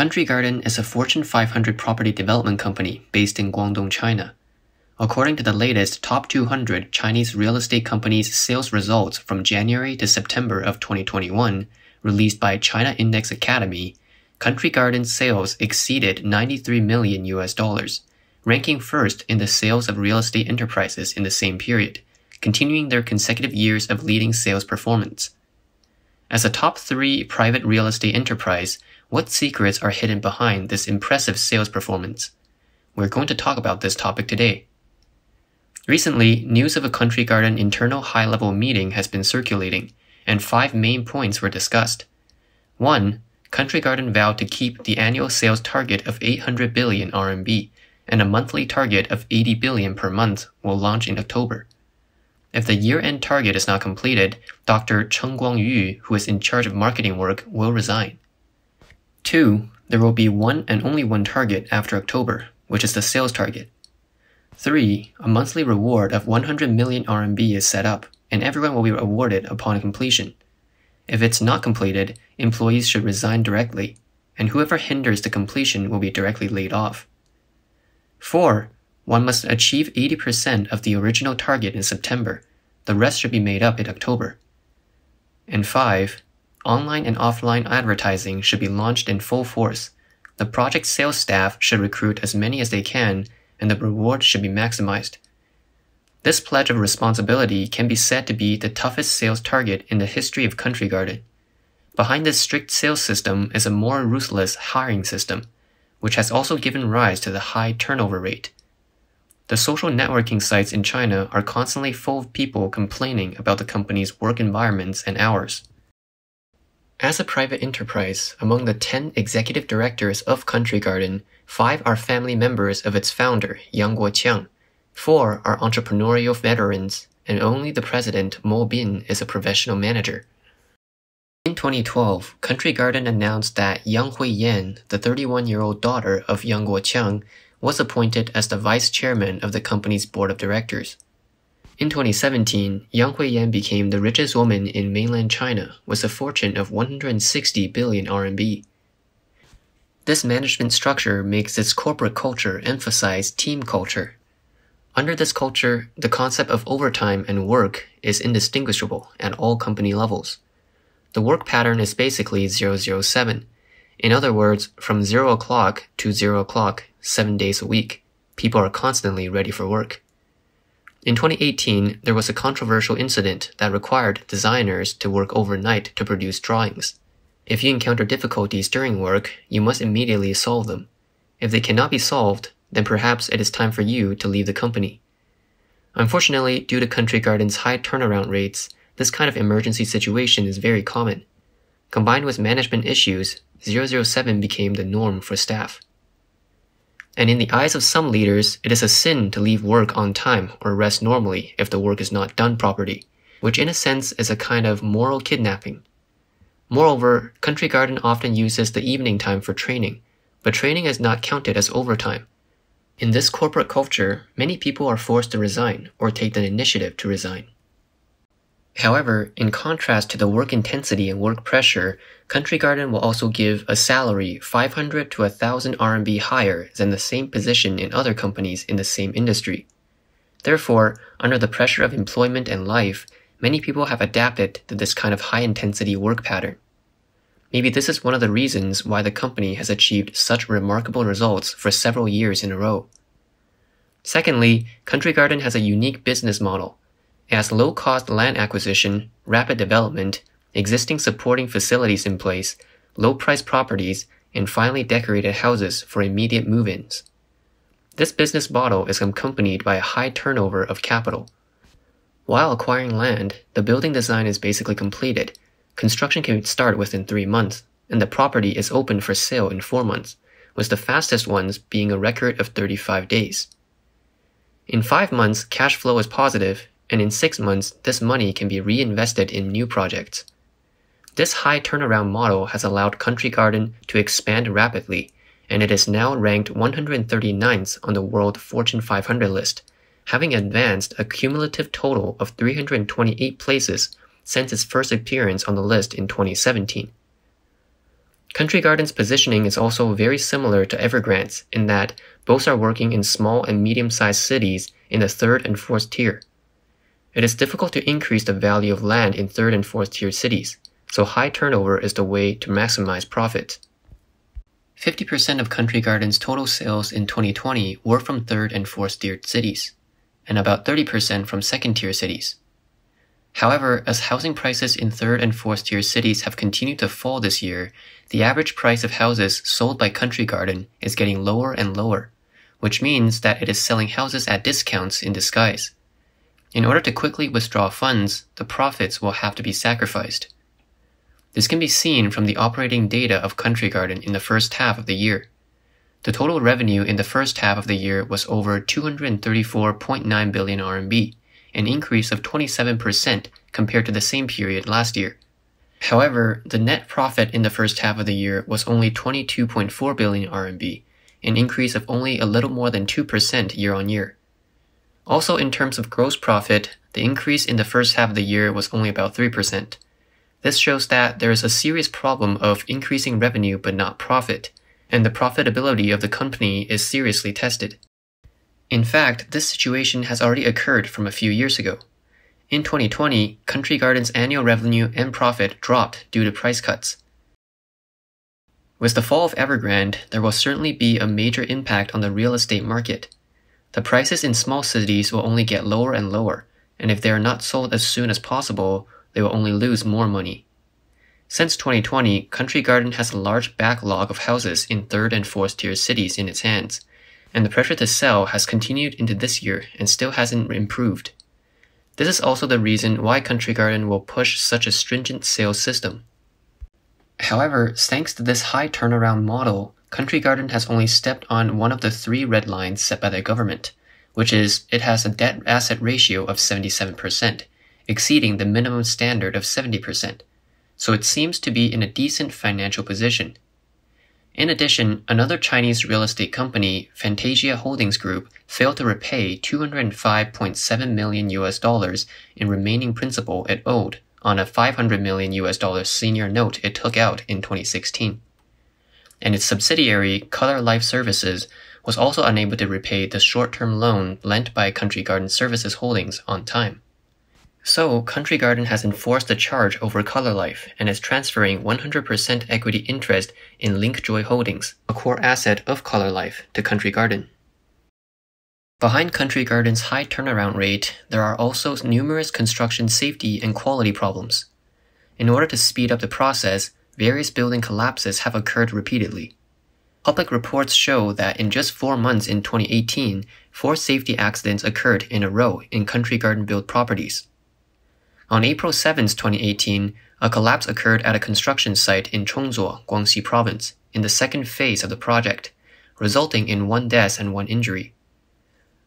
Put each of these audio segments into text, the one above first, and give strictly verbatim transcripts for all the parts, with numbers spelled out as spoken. Country Garden is a Fortune five hundred property development company based in Guangdong, China. According to the latest Top two hundred Chinese Real Estate Companies Sales Results from January to September of twenty twenty-one, released by China Index Academy, Country Garden sales exceeded ninety-three million U S dollars, ranking first in the sales of real estate enterprises in the same period, continuing their consecutive years of leading sales performance. As a top three private real estate enterprise, what secrets are hidden behind this impressive sales performance? We're going to talk about this topic today. Recently, news of a Country Garden internal high-level meeting has been circulating, and five main points were discussed. one. Country Garden vowed to keep the annual sales target of eight hundred billion R M B, and a monthly target of eighty billion per month will launch in October. If the year-end target is not completed, Doctor Cheng Guangyu, who is in charge of marketing work, will resign. two. There will be one and only one target after October, which is the sales target. three. A monthly reward of one hundred million R M B is set up, and everyone will be awarded upon completion. If it's not completed, employees should resign directly, and whoever hinders the completion will be directly laid off. four. One must achieve eighty percent of the original target in September. The rest should be made up in October. And five. Online and offline advertising should be launched in full force. The project sales staff should recruit as many as they can, and the reward should be maximized. This pledge of responsibility can be said to be the toughest sales target in the history of Country Garden. Behind this strict sales system is a more ruthless hiring system, which has also given rise to the high turnover rate. The social networking sites in China are constantly full of people complaining about the company's work environments and hours. As a private enterprise, among the ten executive directors of Country Garden, five are family members of its founder, Yang Guoqiang, four are entrepreneurial veterans, and only the president, Mo Bin, is a professional manager. In twenty twelve, Country Garden announced that Yang Huiyan, the thirty-one-year-old daughter of Yang Guoqiang, was appointed as the vice chairman of the company's board of directors. In twenty seventeen, Yang Huiyan became the richest woman in mainland China with a fortune of one hundred sixty billion R M B. This management structure makes its corporate culture emphasize team culture. Under this culture, the concept of overtime and work is indistinguishable at all company levels. The work pattern is basically zero zero seven. In other words, from zero o'clock to zero o'clock, seven days a week, people are constantly ready for work. In twenty eighteen, there was a controversial incident that required designers to work overnight to produce drawings. If you encounter difficulties during work, you must immediately solve them. If they cannot be solved, then perhaps it is time for you to leave the company. Unfortunately, due to Country Garden's high turnaround rates, this kind of emergency situation is very common. Combined with management issues, zero zero seven became the norm for staff. And in the eyes of some leaders, it is a sin to leave work on time or rest normally if the work is not done properly, which in a sense is a kind of moral kidnapping. Moreover, Country Garden often uses the evening time for training, but training is not counted as overtime. In this corporate culture, many people are forced to resign or take the initiative to resign. However, in contrast to the work intensity and work pressure, Country Garden will also give a salary five hundred to one thousand R M B higher than the same position in other companies in the same industry. Therefore, under the pressure of employment and life, many people have adapted to this kind of high-intensity work pattern. Maybe this is one of the reasons why the company has achieved such remarkable results for several years in a row. Secondly, Country Garden has a unique business model. It has low-cost land acquisition, rapid development, existing supporting facilities in place, low-priced properties, and finely decorated houses for immediate move-ins. This business model is accompanied by a high turnover of capital. While acquiring land, the building design is basically completed. Construction can start within three months, and the property is open for sale in four months, with the fastest ones being a record of thirty-five days. In five months, cash flow is positive, and in six months, this money can be reinvested in new projects. This high turnaround model has allowed Country Garden to expand rapidly, and it is now ranked one hundred thirty-ninth on the World Fortune five hundred list, having advanced a cumulative total of three hundred twenty-eight places since its first appearance on the list in twenty seventeen. Country Garden's positioning is also very similar to Evergrande's in that both are working in small and medium-sized cities in the third and fourth tier. It is difficult to increase the value of land in third and fourth tier cities, so high turnover is the way to maximize profit. fifty percent of Country Garden's total sales in twenty twenty were from third and fourth tier cities, and about thirty percent from second tier cities. However, as housing prices in third and fourth tier cities have continued to fall this year, the average price of houses sold by Country Garden is getting lower and lower, which means that it is selling houses at discounts in disguise. In order to quickly withdraw funds, the profits will have to be sacrificed. This can be seen from the operating data of Country Garden in the first half of the year. The total revenue in the first half of the year was over two hundred thirty-four point nine billion R M B, an increase of twenty-seven percent compared to the same period last year. However, the net profit in the first half of the year was only twenty-two point four billion R M B, an increase of only a little more than two percent year-on-year. Also, in terms of gross profit, the increase in the first half of the year was only about three percent. This shows that there is a serious problem of increasing revenue but not profit, and the profitability of the company is seriously tested. In fact, this situation has already occurred from a few years ago. In twenty twenty, Country Garden's annual revenue and profit dropped due to price cuts. With the fall of Evergrande, there will certainly be a major impact on the real estate market. The prices in small cities will only get lower and lower, and if they are not sold as soon as possible, they will only lose more money. Since twenty twenty, Country Garden has a large backlog of houses in third and fourth tier cities in its hands, and the pressure to sell has continued into this year and still hasn't improved. This is also the reason why Country Garden will push such a stringent sales system. However, thanks to this high turnaround model, Country Garden has only stepped on one of the three red lines set by the government, which is it has a debt-asset ratio of seventy-seven percent, exceeding the minimum standard of seventy percent, so it seems to be in a decent financial position. In addition, another Chinese real estate company, Fantasia Holdings Group, failed to repay two hundred five point seven million U S dollars in remaining principal it owed on a five hundred million U S dollar senior note it took out in twenty sixteen. And its subsidiary, Color Life Services, was also unable to repay the short-term loan lent by Country Garden Services Holdings on time. So, Country Garden has enforced the charge over Color Life and is transferring one hundred percent equity interest in Link Joy Holdings, a core asset of Color Life, to Country Garden. Behind Country Garden's high turnaround rate, there are also numerous construction safety and quality problems. In order to speed up the process, various building collapses have occurred repeatedly. Public reports show that in just four months in twenty eighteen, four safety accidents occurred in a row in Country Garden-built properties. On April seventh, twenty eighteen, a collapse occurred at a construction site in Chongzuo, Guangxi Province, in the second phase of the project, resulting in one death and one injury.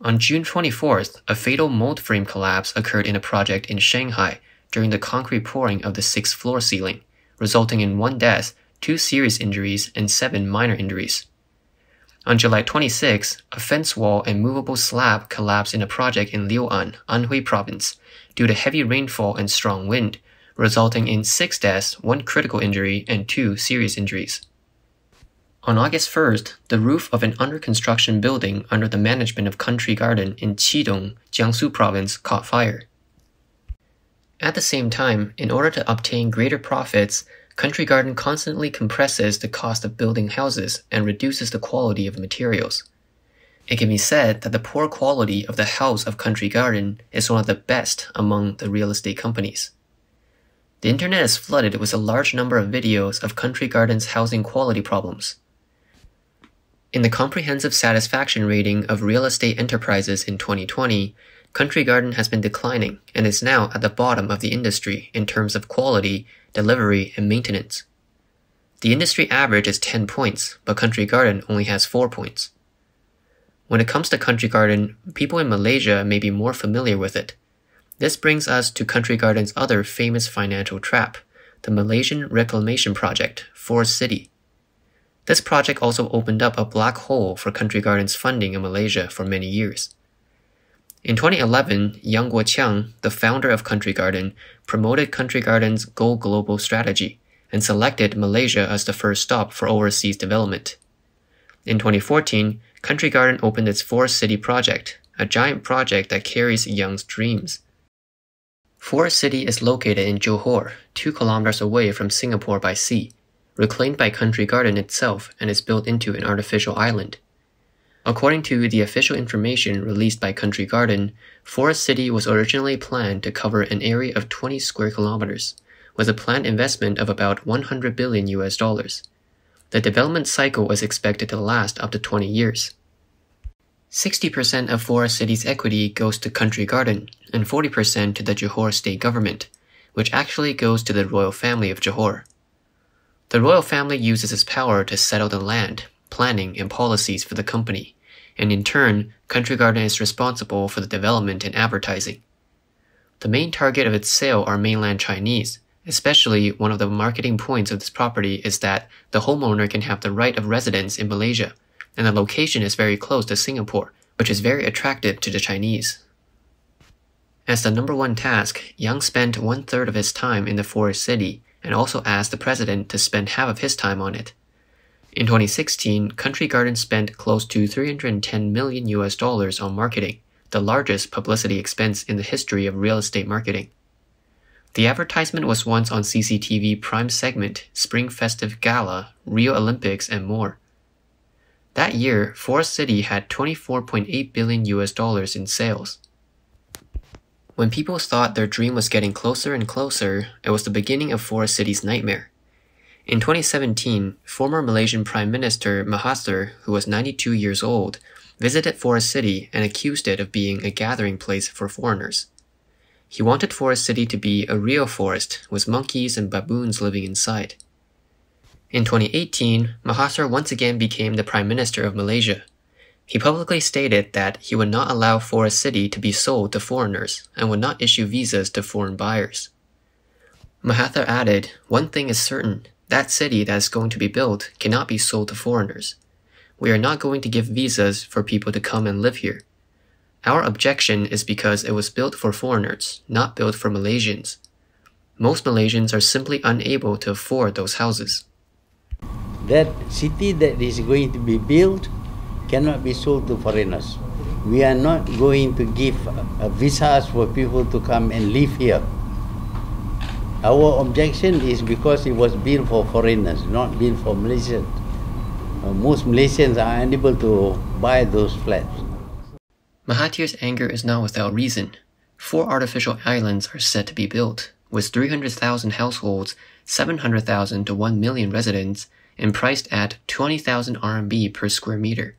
On June twenty-fourth, a fatal mold frame collapse occurred in a project in Shanghai during the concrete pouring of the sixth floor ceiling, resulting in one death, two serious injuries, and seven minor injuries. On July twenty-sixth, a fence wall and movable slab collapsed in a project in Liu'an, Anhui Province, due to heavy rainfall and strong wind, resulting in six deaths, one critical injury, and two serious injuries. On August first, the roof of an under-construction building under the management of Country Garden in Qidong, Jiangsu Province, caught fire. At the same time, in order to obtain greater profits, Country Garden constantly compresses the cost of building houses and reduces the quality of materials. It can be said that the poor quality of the house of Country Garden is one of the best among the real estate companies. The internet is flooded with a large number of videos of Country Garden's housing quality problems. In the comprehensive satisfaction rating of real estate enterprises in twenty twenty, Country Garden has been declining and is now at the bottom of the industry in terms of quality, delivery, and maintenance. The industry average is ten points, but Country Garden only has four points. When it comes to Country Garden, people in Malaysia may be more familiar with it. This brings us to Country Garden's other famous financial trap, the Malaysian Reclamation Project, Forest City. This project also opened up a black hole for Country Garden's funding in Malaysia for many years. In twenty eleven, Yang Guoqiang, the founder of Country Garden, promoted Country Garden's Go Global strategy, and selected Malaysia as the first stop for overseas development. In twenty fourteen, Country Garden opened its Forest City project, a giant project that carries Yang's dreams. Forest City is located in Johor, two kilometers away from Singapore by sea, reclaimed by Country Garden itself, and is built into an artificial island. According to the official information released by Country Garden, Forest City was originally planned to cover an area of twenty square kilometers, with a planned investment of about one hundred billion U S dollars. The development cycle is expected to last up to twenty years. sixty percent of Forest City's equity goes to Country Garden, and forty percent to the Johor state government, which actually goes to the royal family of Johor. The royal family uses its power to settle the land, planning, and policies for the company, and in turn, Country Garden is responsible for the development and advertising. The main target of its sale are mainland Chinese, especially one of the marketing points of this property is that the homeowner can have the right of residence in Malaysia, and the location is very close to Singapore, which is very attractive to the Chinese. As the number one task, Yang spent one-third of his time in the Forest City and also asked the president to spend half of his time on it. In twenty sixteen, Country Garden spent close to three hundred ten million U S dollars on marketing, the largest publicity expense in the history of real estate marketing. The advertisement was once on C C T V Prime segment, Spring Festive Gala, Rio Olympics, and more. That year, Forest City had twenty-four point eight billion U S dollars in sales. When people thought their dream was getting closer and closer, it was the beginning of Forest City's nightmare. In twenty seventeen, former Malaysian Prime Minister Mahathir, who was ninety-two years old, visited Forest City and accused it of being a gathering place for foreigners. He wanted Forest City to be a real forest, with monkeys and baboons living inside. In twenty eighteen, Mahathir once again became the Prime Minister of Malaysia. He publicly stated that he would not allow Forest City to be sold to foreigners and would not issue visas to foreign buyers. Mahathir added, "One thing is certain, that city that is going to be built cannot be sold to foreigners. We are not going to give visas for people to come and live here. Our objection is because it was built for foreigners, not built for Malaysians. Most Malaysians are simply unable to afford those houses. That city that is going to be built cannot be sold to foreigners. We are not going to give visas for people to come and live here. Our objection is because it was built for foreigners, not built for Malaysians. Most Malaysians are unable to buy those flats." Mahathir's anger is not without reason. Four artificial islands are said to be built, with three hundred thousand households, seven hundred thousand to one million residents, and priced at twenty thousand R M B per square meter.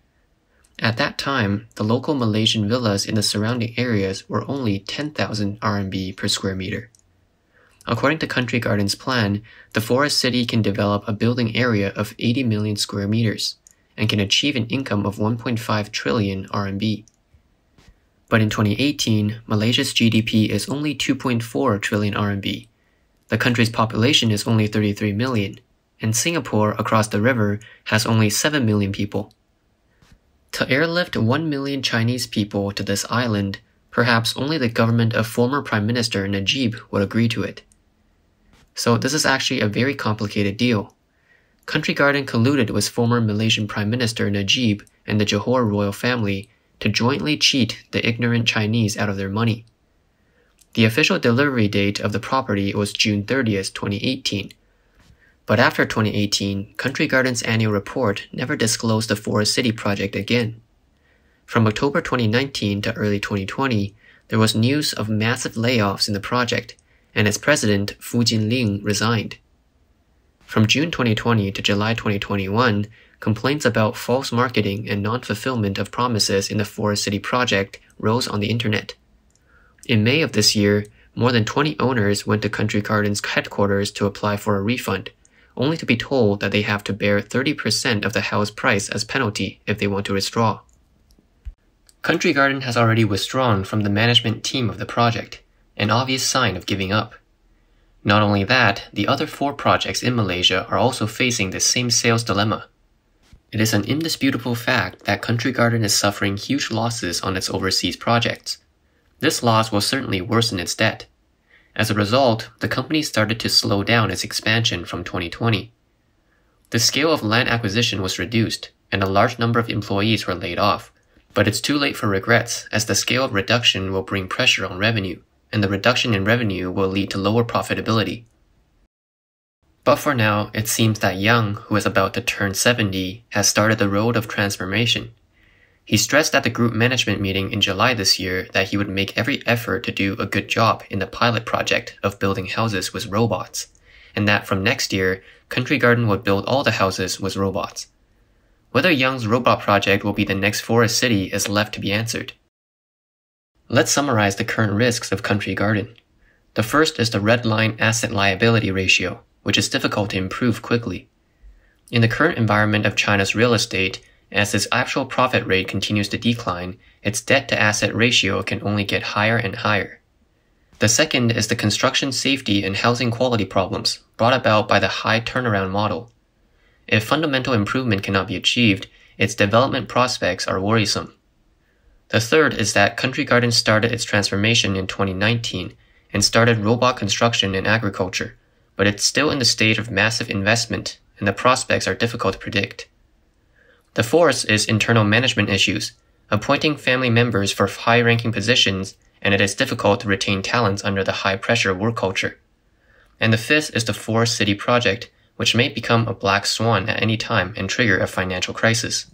At that time, the local Malaysian villas in the surrounding areas were only ten thousand R M B per square meter. According to Country Garden's plan, the Forest City can develop a building area of eighty million square meters and can achieve an income of one point five trillion R M B. But in twenty eighteen, Malaysia's G D P is only two point four trillion R M B. The country's population is only thirty-three million. And Singapore, across the river, has only seven million people. To airlift one million Chinese people to this island, perhaps only the government of former Prime Minister Najib would agree to it. So this is actually a very complicated deal. Country Garden colluded with former Malaysian Prime Minister Najib and the Johor royal family to jointly cheat the ignorant Chinese out of their money. The official delivery date of the property was June thirtieth, twenty eighteen. But after twenty eighteen, Country Garden's annual report never disclosed the Forest City project again. From October twenty nineteen to early twenty twenty, there was news of massive layoffs in the project, and its president, Fu Jinling, resigned. From June twenty twenty to July twenty twenty-one, complaints about false marketing and non-fulfillment of promises in the Forest City project rose on the internet. In May of this year, more than twenty owners went to Country Garden's headquarters to apply for a refund, only to be told that they have to bear thirty percent of the house price as penalty if they want to withdraw. Country Garden has already withdrawn from the management team of the project, an obvious sign of giving up. Not only that, the other four projects in Malaysia are also facing the same sales dilemma. It is an indisputable fact that Country Garden is suffering huge losses on its overseas projects. This loss will certainly worsen its debt. As a result, the company started to slow down its expansion from twenty twenty. The scale of land acquisition was reduced, and a large number of employees were laid off. But it's too late for regrets, as the scale of reduction will bring pressure on revenue, and the reduction in revenue will lead to lower profitability. But for now, it seems that Yang, who is about to turn seventy, has started the road of transformation. He stressed at the group management meeting in July this year that he would make every effort to do a good job in the pilot project of building houses with robots, and that from next year, Country Garden would build all the houses with robots. Whether Yang's robot project will be the next Forest City is left to be answered. Let's summarize the current risks of Country Garden. The first is the red line asset liability ratio, which is difficult to improve quickly. In the current environment of China's real estate, as its actual profit rate continues to decline, its debt-to-asset ratio can only get higher and higher. The second is the construction safety and housing quality problems brought about by the high turnaround model. If fundamental improvement cannot be achieved, its development prospects are worrisome. The third is that Country Garden started its transformation in twenty nineteen and started robot construction in agriculture, but it's still in the stage of massive investment, and the prospects are difficult to predict. The fourth is internal management issues, appointing family members for high-ranking positions, and it is difficult to retain talents under the high-pressure work culture. And the fifth is the Forest City project, which may become a black swan at any time and trigger a financial crisis.